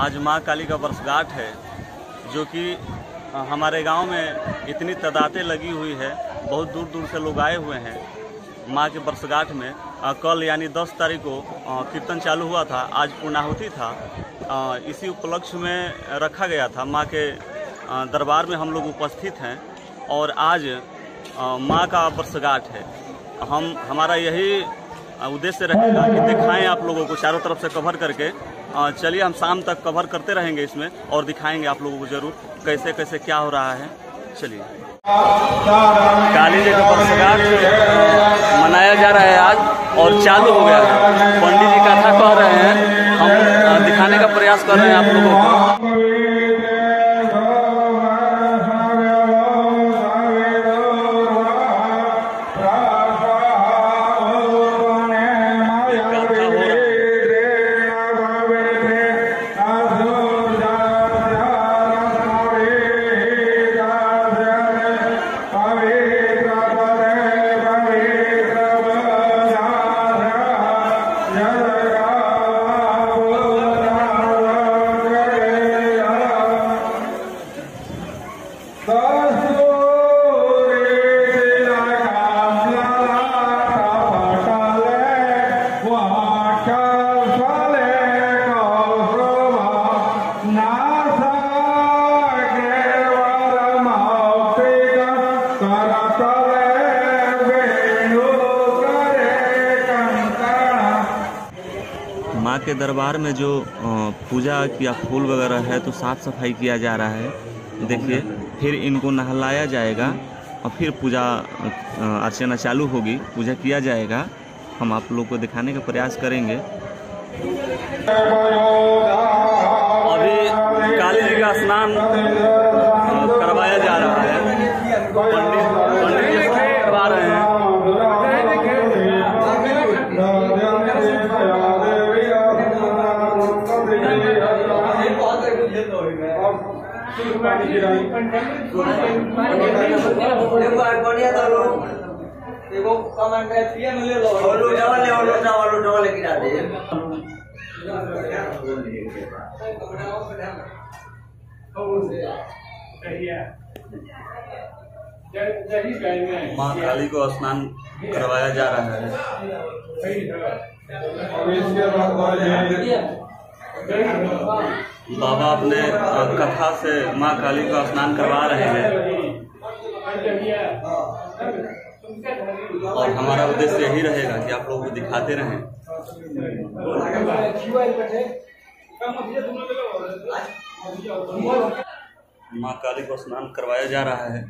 आज माँ काली का वर्षगांठ है, जो कि हमारे गांव में इतनी तादादें लगी हुई है, बहुत दूर दूर से लोग आए हुए हैं माँ के वर्षगांठ में। कल यानी 10 तारीख को कीर्तन चालू हुआ था, आज पूर्णाहुति था। इसी उपलक्ष्य में रखा गया था। माँ के दरबार में हम लोग उपस्थित हैं और आज माँ का वर्षगांठ है। हमारा यही उद्देश्य रहेगा कि दिखाएं आप लोगों को, चारों तरफ से कवर करके। चलिए, हम शाम तक कवर करते रहेंगे इसमें और दिखाएंगे आप लोगों को जरूर कैसे कैसे क्या हो रहा है। चलिए, काली जी का वर्षगांठ मनाया जा रहा है आज और चालू हो गया है। पंडित जी कथा कह रहे हैं, हम दिखाने का प्रयास कर रहे हैं आप लोगों को। माँ के दरबार में जो पूजा या फूल वगैरह है तो साफ सफाई किया जा रहा है। देखिए, फिर इनको नहलाया जाएगा और फिर पूजा अर्चना चालू होगी, पूजा किया जाएगा। हम आप लोग को दिखाने का प्रयास करेंगे। अभी काली जी का स्नान करवाया जा रहा है। पंडित करवा रहे हैं। माँ काली को स्नान करवाया जा रहा है। बाबा अपने कथा से माँ काली का स्नान करवा रहे हैं और हमारा उद्देश्य यही रहेगा कि आप लोगों को दिखाते रहें। माँ काली को स्नान करवाया जा रहा है।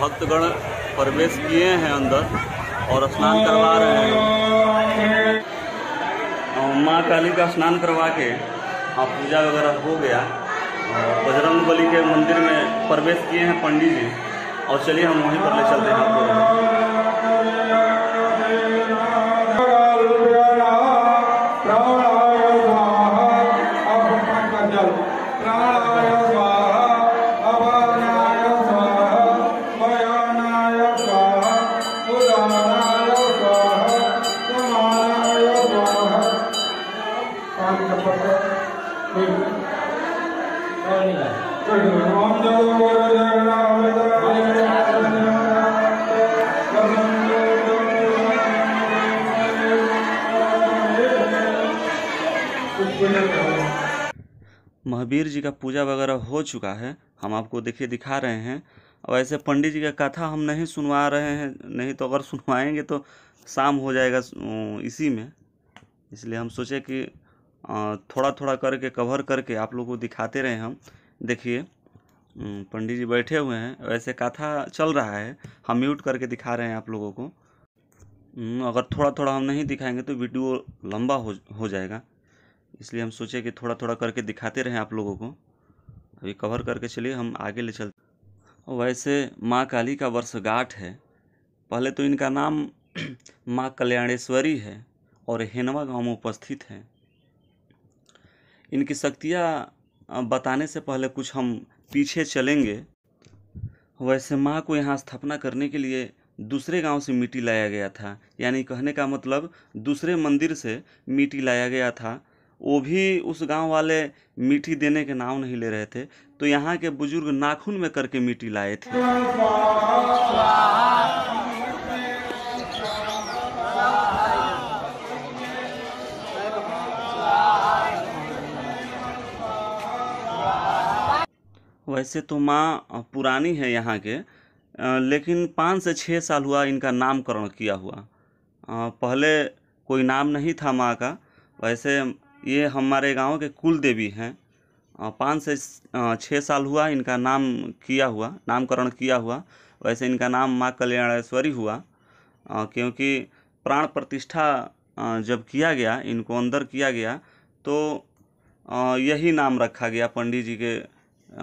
भक्तगण प्रवेश किए हैं अंदर और स्नान करवा रहे हैं। माँ काली का स्नान करवा के पूजा वगैरह हो गया। बजरंग बली के मंदिर में प्रवेश किए हैं पंडित जी और चलिए हम वहीं पर ले चलते हैं आप लोग। महावीर जी का पूजा वगैरह हो चुका है। हम आपको देखिए दिखा रहे हैं। और ऐसे पंडित जी का कथा हम नहीं सुनवा रहे हैं, नहीं तो अगर सुनवाएंगे तो शाम हो जाएगा इसी में। इसलिए हम सोचे कि थोड़ा थोड़ा करके कवर करके आप लोगों को दिखाते रहे हम। देखिए, पंडित जी बैठे हुए हैं, वैसे कथा चल रहा है। हम म्यूट करके दिखा रहे हैं आप लोगों को। अगर थोड़ा थोड़ा हम नहीं दिखाएंगे तो वीडियो लंबा हो जाएगा। इसलिए हम सोचे कि थोड़ा थोड़ा करके दिखाते रहें आप लोगों को। अभी कवर करके चलिए हम आगे ले चलते। वैसे माँ काली का वर्षगांठ है। पहले तो इनका नाम माँ कल्याणेश्वरी है और हेनवा गांव में उपस्थित हैं। इनकी शक्तियाँ बताने से पहले कुछ हम पीछे चलेंगे। वैसे माँ को यहाँ स्थापना करने के लिए दूसरे गांव से मिट्टी लाया गया था, यानी कहने का मतलब दूसरे मंदिर से मिट्टी लाया गया था। वो भी उस गांव वाले मिट्टी देने के नाम नहीं ले रहे थे, तो यहाँ के बुजुर्ग नाखून में करके मिट्टी लाए थे। वैसे तो माँ पुरानी है यहाँ के, लेकिन 5 से 6 साल हुआ इनका नामकरण किया हुआ। पहले कोई नाम नहीं था माँ का। वैसे ये हमारे गांव के कुल देवी हैं। 5 से 6 साल हुआ इनका नामकरण किया हुआ। वैसे इनका नाम माँ कल्याणेश्वरी हुआ, क्योंकि प्राण प्रतिष्ठा जब किया गया, इनको अंदर किया गया, तो यही नाम रखा गया पंडित जी के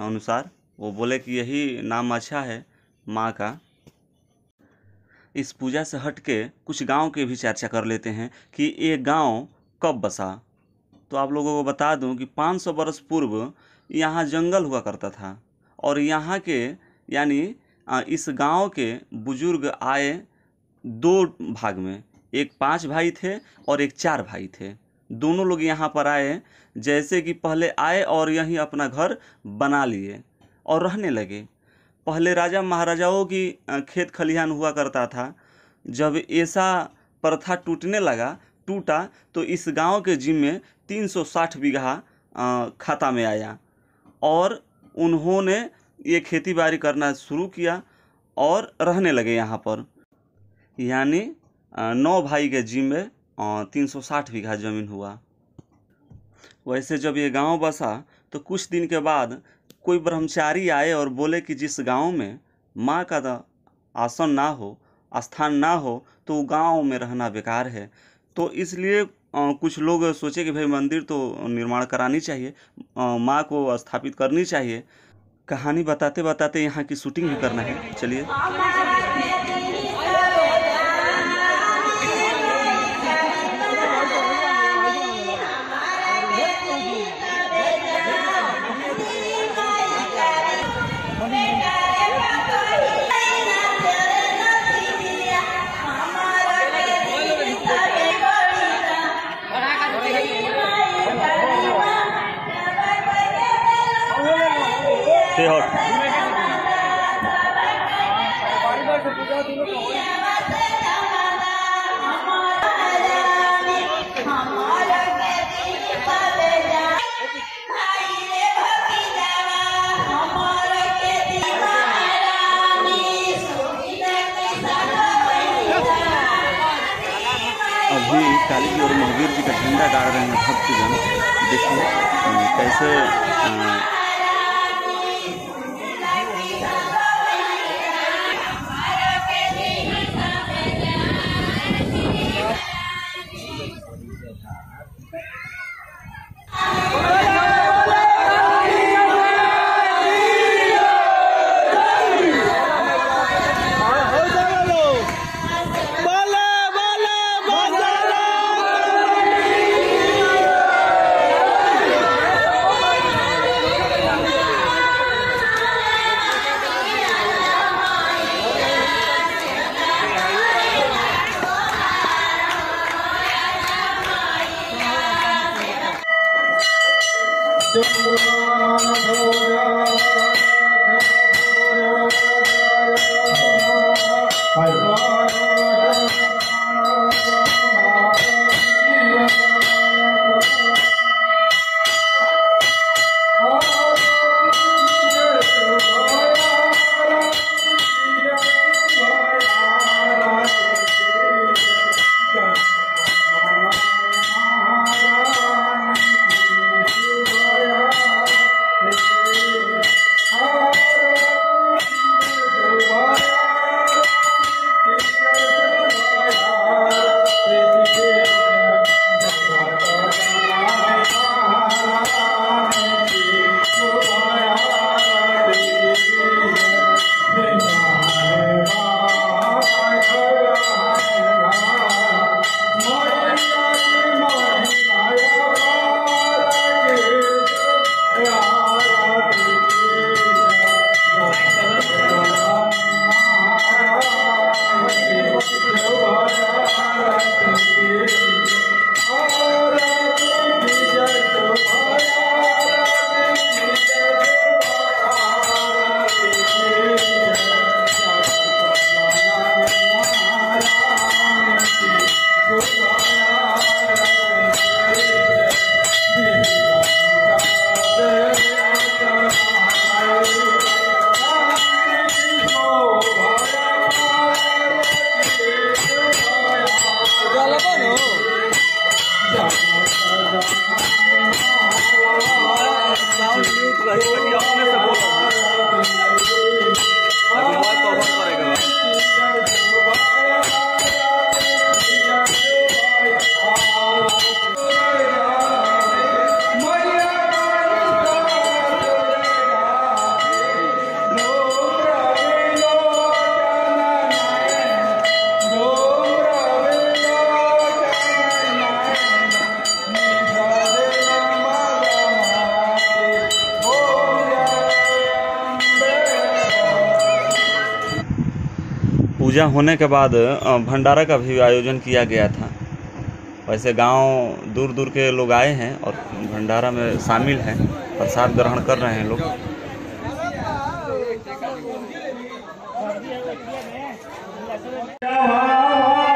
अनुसार। वो बोले कि यही नाम अच्छा है माँ का। इस पूजा से हट के कुछ गांव के भी चर्चा कर लेते हैं कि ये गांव कब बसा। तो आप लोगों को बता दूं कि 500 वर्ष पूर्व यहाँ जंगल हुआ करता था, और यहाँ के यानी इस गांव के बुजुर्ग आए 2 भाग में। एक 5 भाई थे और एक 4 भाई थे। दोनों लोग यहाँ पर आए, जैसे कि पहले आए और यहीं अपना घर बना लिए और रहने लगे। पहले राजा महाराजाओं की खेत खलिहान हुआ करता था। जब ऐसा प्रथा टूटा तो इस गांव के जिम्मे 360 बीघा खाता में आया, और उन्होंने ये खेती बाड़ी करना शुरू किया और रहने लगे यहाँ पर। यानी 9 भाई के जिम्मे 360 बीघा जमीन हुआ। वैसे जब ये गांव बसा तो कुछ दिन के बाद कोई ब्रह्मचारी आए और बोले कि जिस गांव में माँ का आसन ना हो, स्थान ना हो, तो वो गाँव में रहना बेकार है। तो इसलिए कुछ लोग सोचे कि भाई मंदिर तो निर्माण करानी चाहिए, माँ को स्थापित करनी चाहिए। कहानी बताते बताते यहाँ की शूटिंग भी करना है, चलिए। काली जी और महावीर जी का झंडा गाड़ रहे हैं भक्तजन। देखिए कैसे पूजा होने के बाद भंडारा का भी आयोजन किया गया था। वैसे गांव दूर दूर के लोग आए हैं और भंडारा में शामिल हैं, प्रसाद ग्रहण कर रहे हैं लोग। क्या